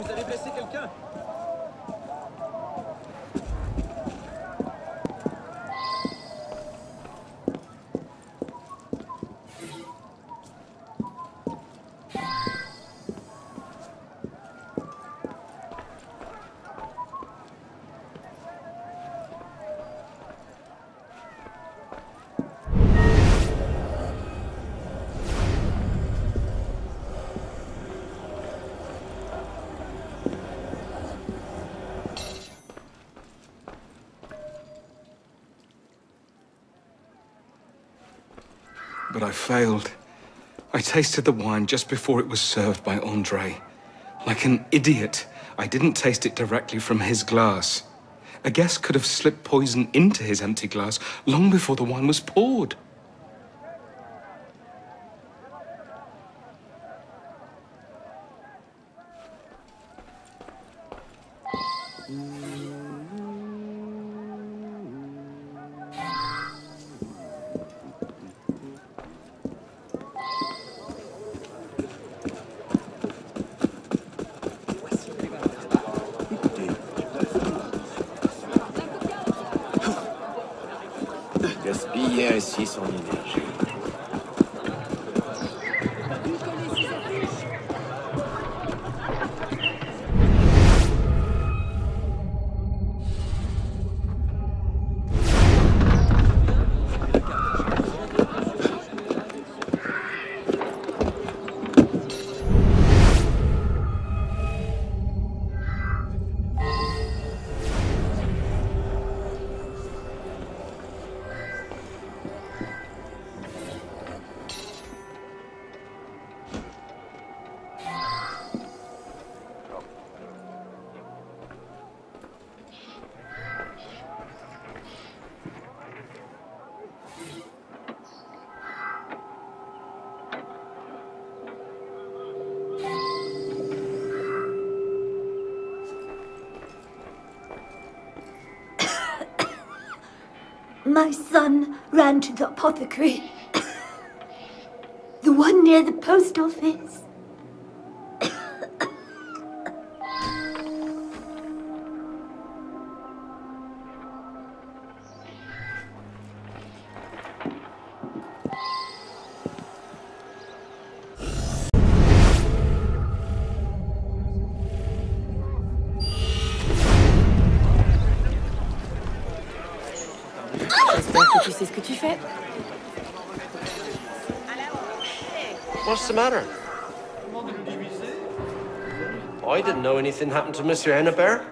Vous avez blessé quelqu'un? But I failed. I tasted the wine just before it was served by André. Like an idiot, I didn't taste it directly from his glass. A guest could have slipped poison into his empty glass long before the wine was poured. My son ran to the apothecary, the one near the post office. What's the matter? I didn't know anything happened to Monsieur Hennebert.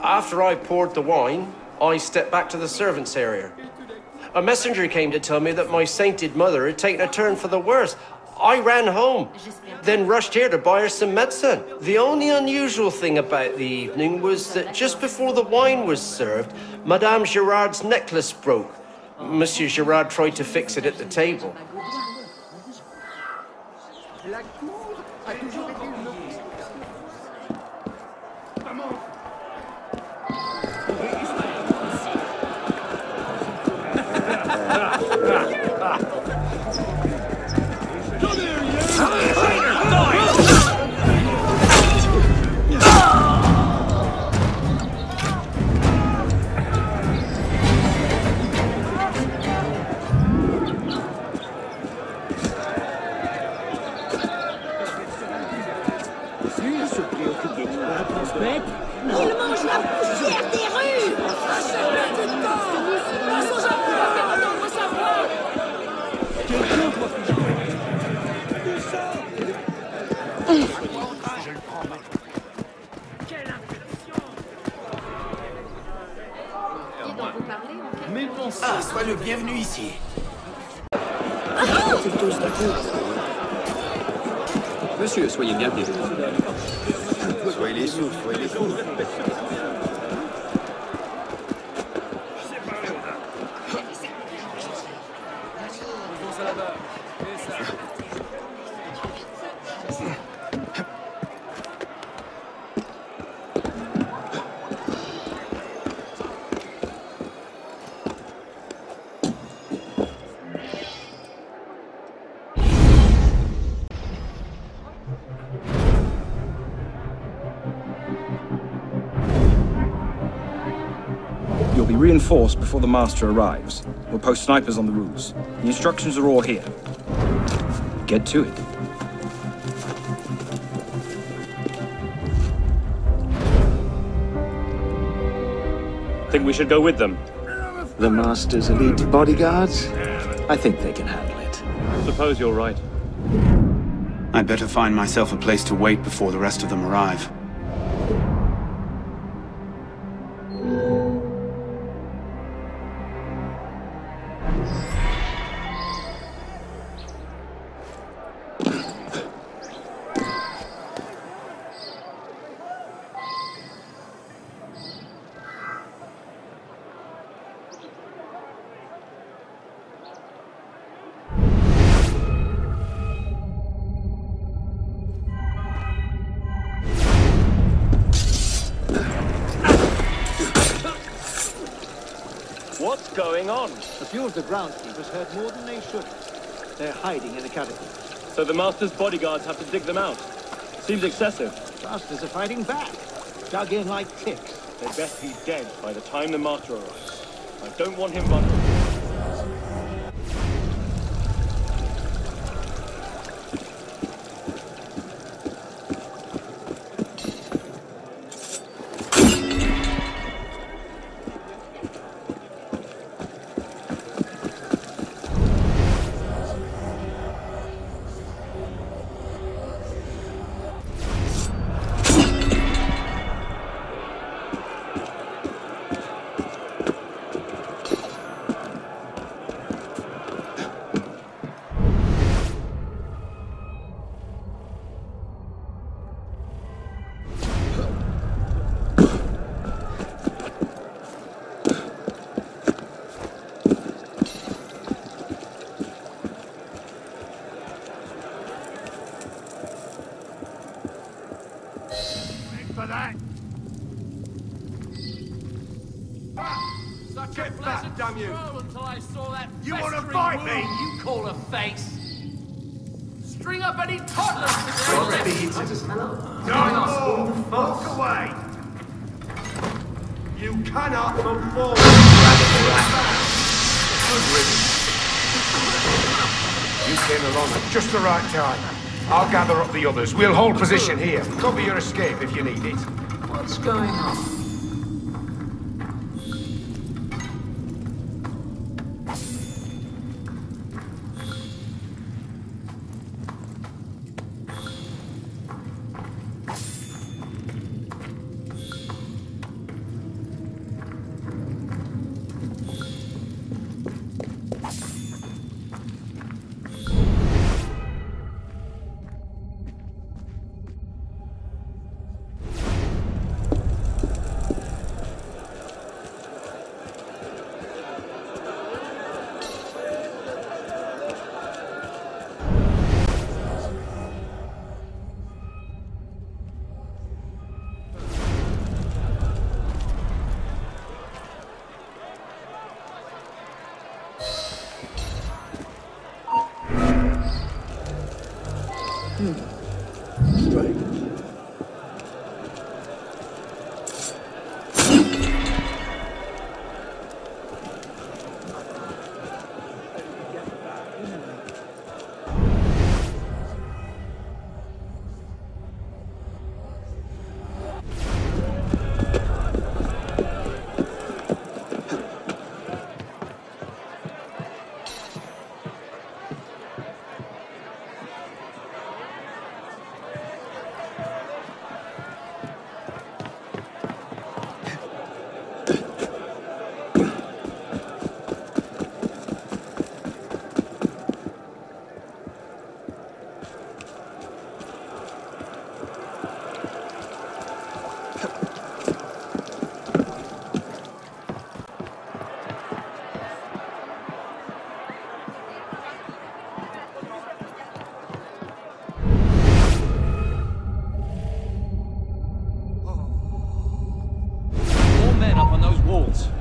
After I poured the wine, I stepped back to the servants' area. A messenger came to tell me that my sainted mother had taken a turn for the worse. I ran home, then rushed here to buy her some medicine. The only unusual thing about the evening was that just before the wine was served, Madame Girard's necklace broke. Monsieur Girard tried to fix it at the table. You'll be reinforced before the master arrives. We'll post snipers on the roofs. The instructions are all here. Get to it. Think we should go with them? The master's elite bodyguards? I think they can handle it. Suppose you're right. I'd better find myself a place to wait before the rest of them arrive. The groundkeepers heard more than they should. They're hiding in the catacombs. So the master's bodyguards have to dig them out. Seems excessive. Masters are fighting back. Dug in like ticks. They'd best be dead by the time the master arrives. I don't want him running. I'll gather up the others. We'll hold position here. Cover your escape if you need it. What's going on?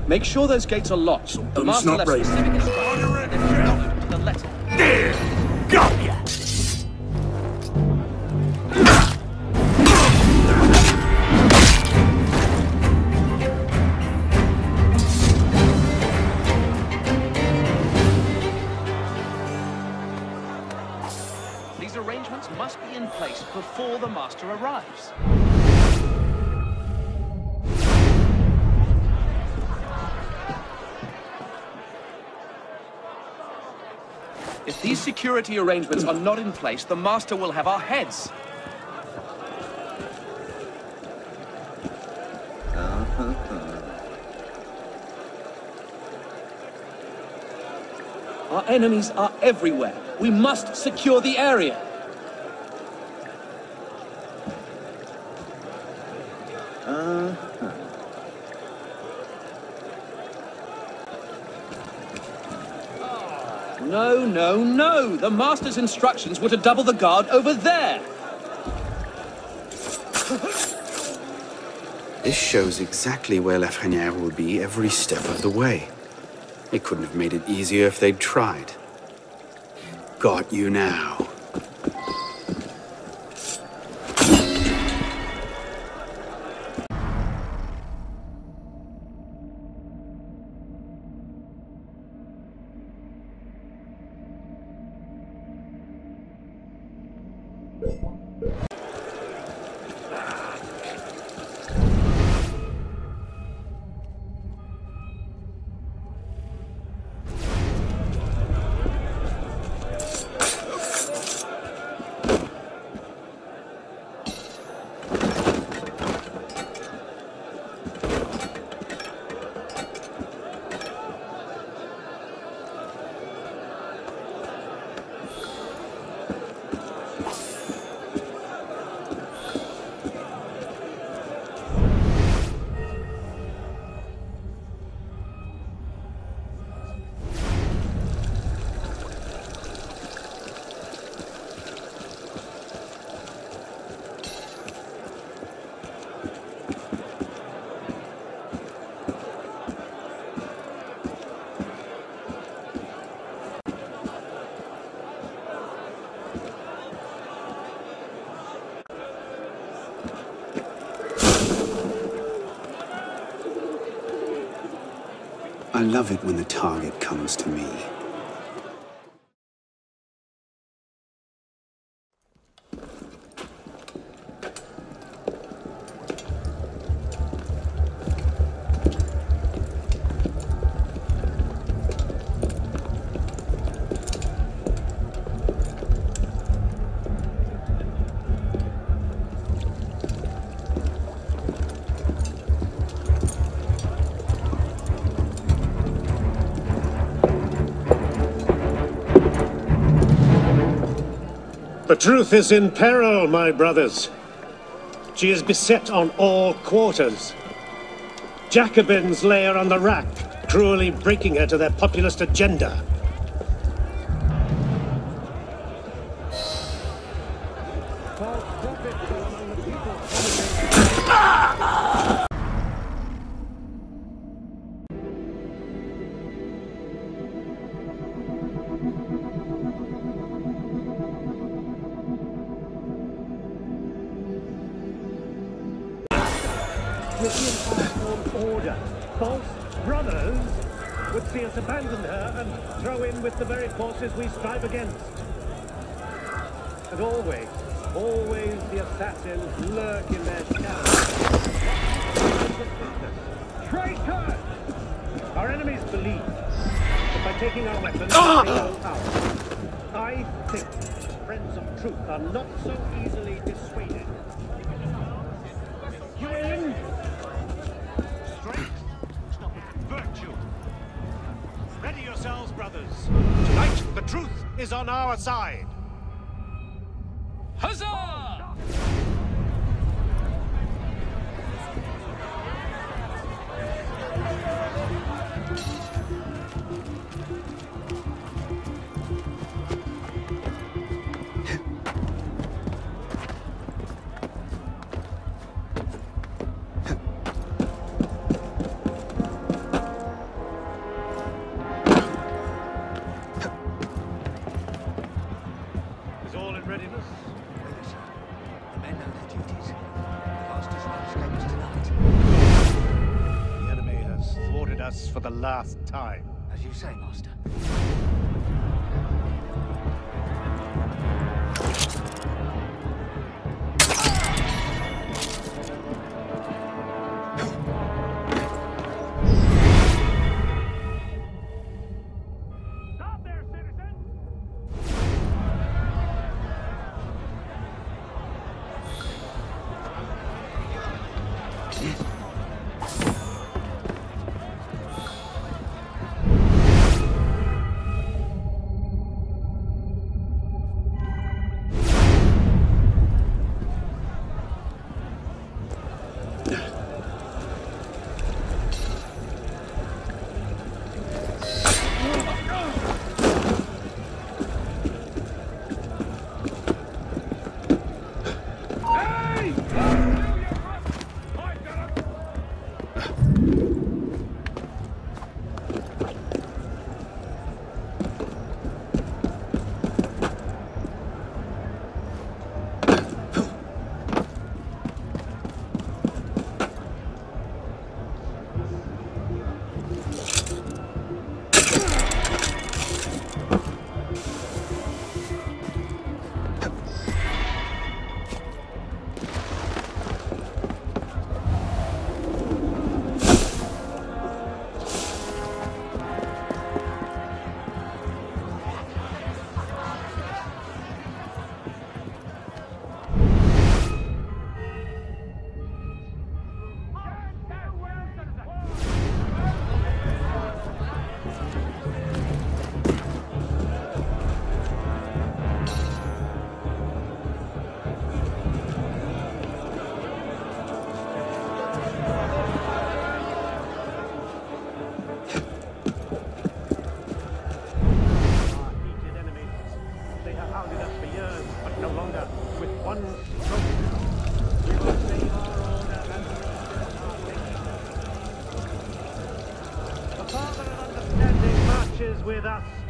Make sure those gates are locked. So the master left specific instructions. Order the letter. There! Got ya! arrives. If these security arrangements are not in place, the master will have our heads. Our enemies are everywhere. We must secure the area. No, no, no! The master's instructions were to double the guard over there! This shows exactly where Lafreniere will be every step of the way. They couldn't have made it easier if they'd tried. Got you now. I love it when the target comes to me. The truth is in peril, my brothers. She is beset on all quarters. Jacobins lay her on the rack, cruelly breaking her to their populist agenda. We strive against. And always, always the assassins lurk in their shadows. Traitor! Our enemies believe that by taking our weapons, they are ours. I think friends of truth are not so easily dissuaded. You in? Strength, virtue. Ready yourselves, brothers. Tonight, the truth is on our side. Huzzah! Last time. As you say, Master.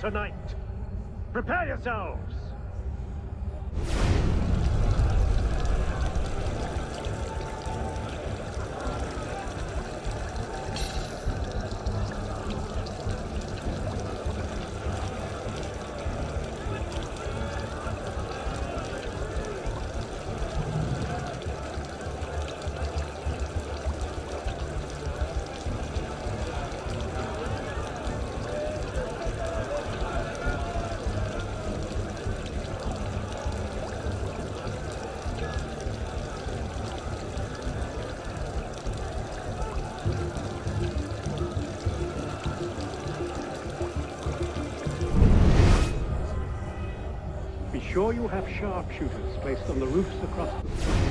Tonight. Prepare yourselves! Sure, you have sharpshooters placed on the roofs across the...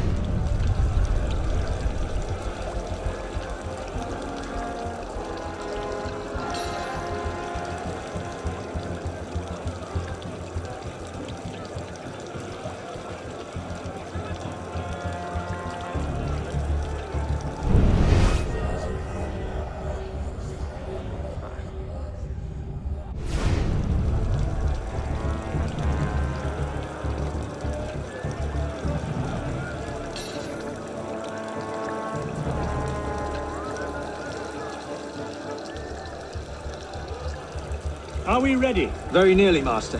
Are we ready? Very nearly, Master.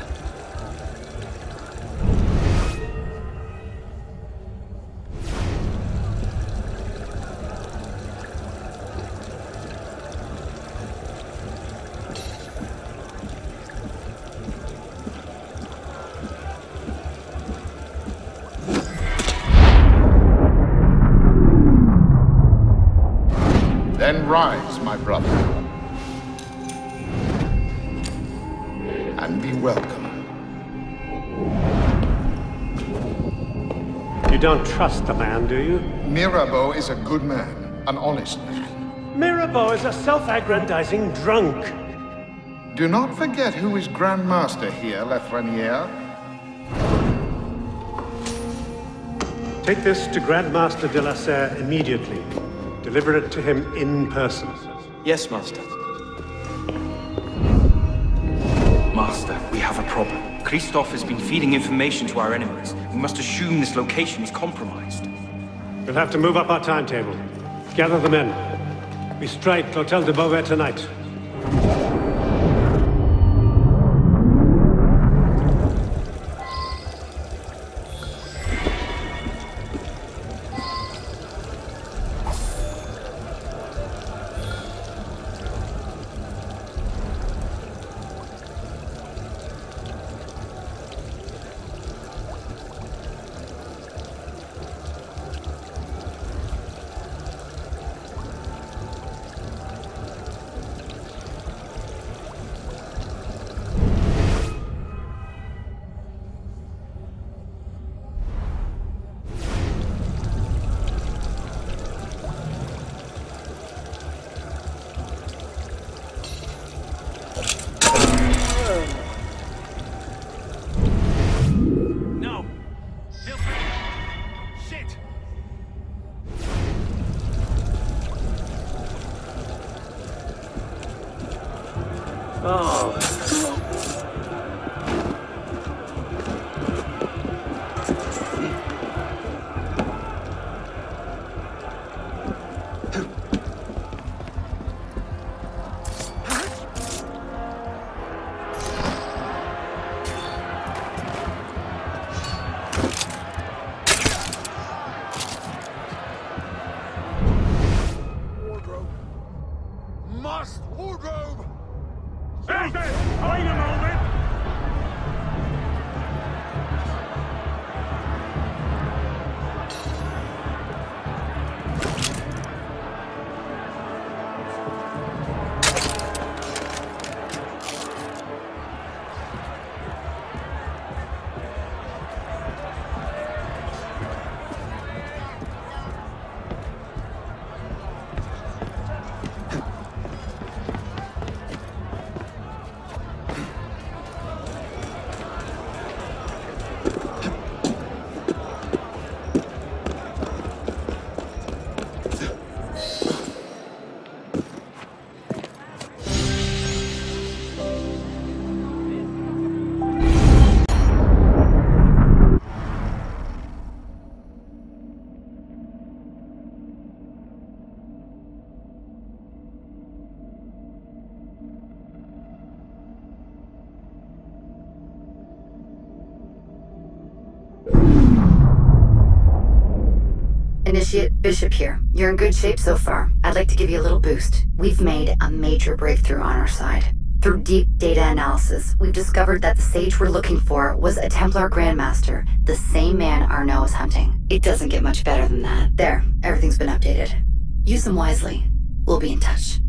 Then rise, my brother. You don't trust the man, do you? Mirabeau is a good man, an honest man. Mirabeau is a self-aggrandizing drunk. Do not forget who is Grand Master here, Lafreniere. Take this to Grand Master de la Serre immediately. Deliver it to him in person. Yes, Master. Master, we have a problem. Christophe has been feeding information to our enemies. We must assume this location is compromised. We'll have to move up our timetable. Gather the men. We strike Hotel de Beauvais tonight. Initiate, Bishop here. You're in good shape so far. I'd like to give you a little boost. We've made a major breakthrough on our side. Through deep data analysis, we've discovered that the sage we're looking for was a Templar Grandmaster, the same man Arno is hunting. It doesn't get much better than that. There, everything's been updated. Use them wisely. We'll be in touch.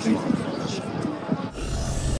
Thank you.